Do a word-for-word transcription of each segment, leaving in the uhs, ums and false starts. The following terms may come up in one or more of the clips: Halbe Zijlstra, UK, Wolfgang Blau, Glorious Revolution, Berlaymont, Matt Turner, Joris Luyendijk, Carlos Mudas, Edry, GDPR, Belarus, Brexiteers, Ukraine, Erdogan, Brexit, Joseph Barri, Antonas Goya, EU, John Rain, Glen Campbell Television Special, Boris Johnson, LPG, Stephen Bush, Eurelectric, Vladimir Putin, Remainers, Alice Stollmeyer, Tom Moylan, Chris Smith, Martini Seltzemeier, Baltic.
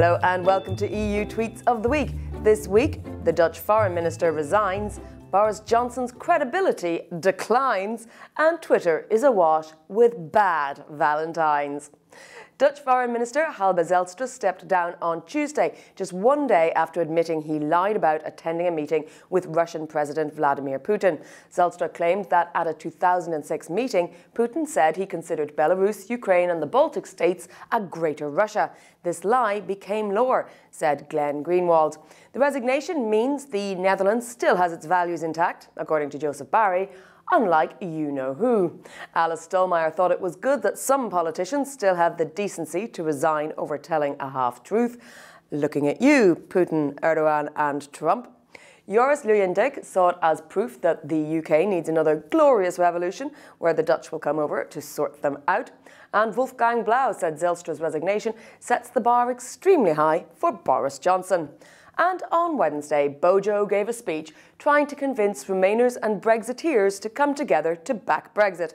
Hello and welcome to E U Tweets of the Week. This week, the Dutch Foreign Minister resigns, Boris Johnson's credibility declines, and Twitter is awash with bad Valentines. Dutch Foreign Minister Halbe Zijlstra stepped down on Tuesday, just one day after admitting he lied about attending a meeting with Russian President Vladimir Putin. Zijlstra claimed that at a two thousand six meeting, Putin said he considered Belarus, Ukraine and the Baltic states a greater Russia. This lie became law, said Glenn Greenwald. The resignation means the Netherlands still has its values intact, according to Joseph Barri, unlike you-know-who. Alice Stollmeyer thought it was good that some politicians still have the decency to resign over telling a half-truth. Looking at you, Putin, Erdogan and Trump. Joris Luyendijk saw it as proof that the U K needs another glorious revolution where the Dutch will come over to sort them out. And Wolfgang Blau said Zijlstra's resignation sets the bar extremely high for Boris Johnson. And on Wednesday, Bojo gave a speech trying to convince Remainers and Brexiteers to come together to back Brexit.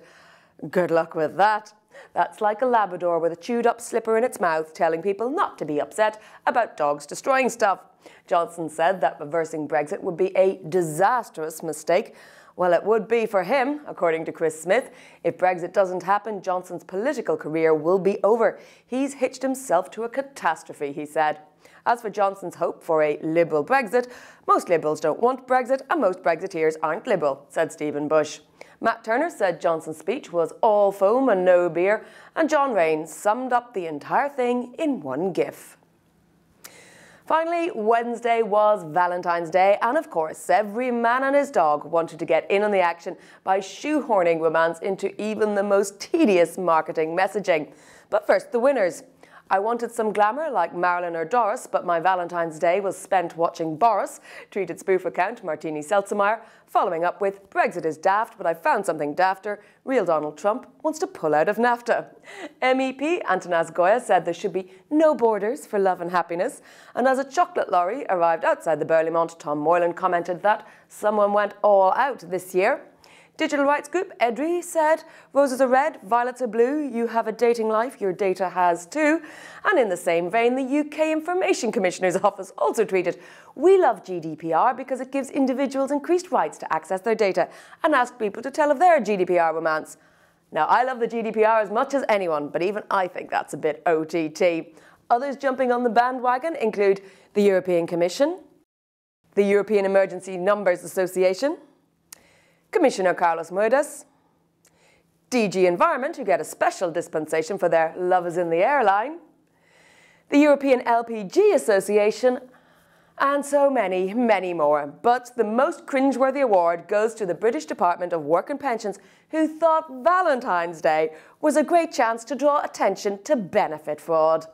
Good luck with that. That's like a Labrador with a chewed-up slipper in its mouth telling people not to be upset about dogs destroying stuff. Johnson said that reversing Brexit would be a disastrous mistake. Well, it would be for him, according to Chris Smith. If Brexit doesn't happen, Johnson's political career will be over. He's hitched himself to a catastrophe, he said. As for Johnson's hope for a liberal Brexit, most liberals don't want Brexit and most Brexiteers aren't liberal, said Stephen Bush. Matt Turner said Johnson's speech was all foam and no beer, and John Rain summed up the entire thing in one gif. Finally, Wednesday was Valentine's Day, and of course, every man and his dog wanted to get in on the action by shoehorning romance into even the most tedious marketing messaging. But first, the winners. I wanted some glamour like Marilyn or Doris, but my Valentine's Day was spent watching Boris, tweeted spoof account Martini Seltzemeier, following up with, Brexit is daft, but I found something dafter. Real Donald Trump wants to pull out of NAFTA. M E P Antonas Goya said there should be no borders for love and happiness. And as a chocolate lorry arrived outside the Berlaymont, Tom Moylan commented that someone went all out this year. Digital rights group Edry said, roses are red, violets are blue, you have a dating life, your data has too. And in the same vein, the U K Information Commissioner's Office also tweeted, we love G D P R because it gives individuals increased rights to access their data and ask people to tell of their G D P R romance. Now, I love the G D P R as much as anyone, but even I think that's a bit O T T. Others jumping on the bandwagon include the European Commission, the European Emergency Numbers Association, Commissioner Carlos Mudas, D G Environment, who get a special dispensation for their lovers in the airline, the European L P G Association, and so many, many more. But the most cringeworthy award goes to the British Department of Work and Pensions, who thought Valentine's Day was a great chance to draw attention to benefit fraud.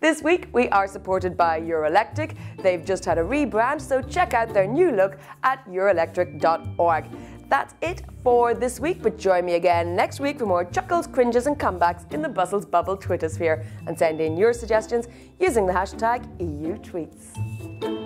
This week, we are supported by Eurelectric. They've just had a rebrand, so check out their new look at eurelectric dot org. That's it for this week, but join me again next week for more chuckles, cringes, and comebacks in the Brussels bubble Twitter sphere. And send in your suggestions using the hashtag E U Tweets.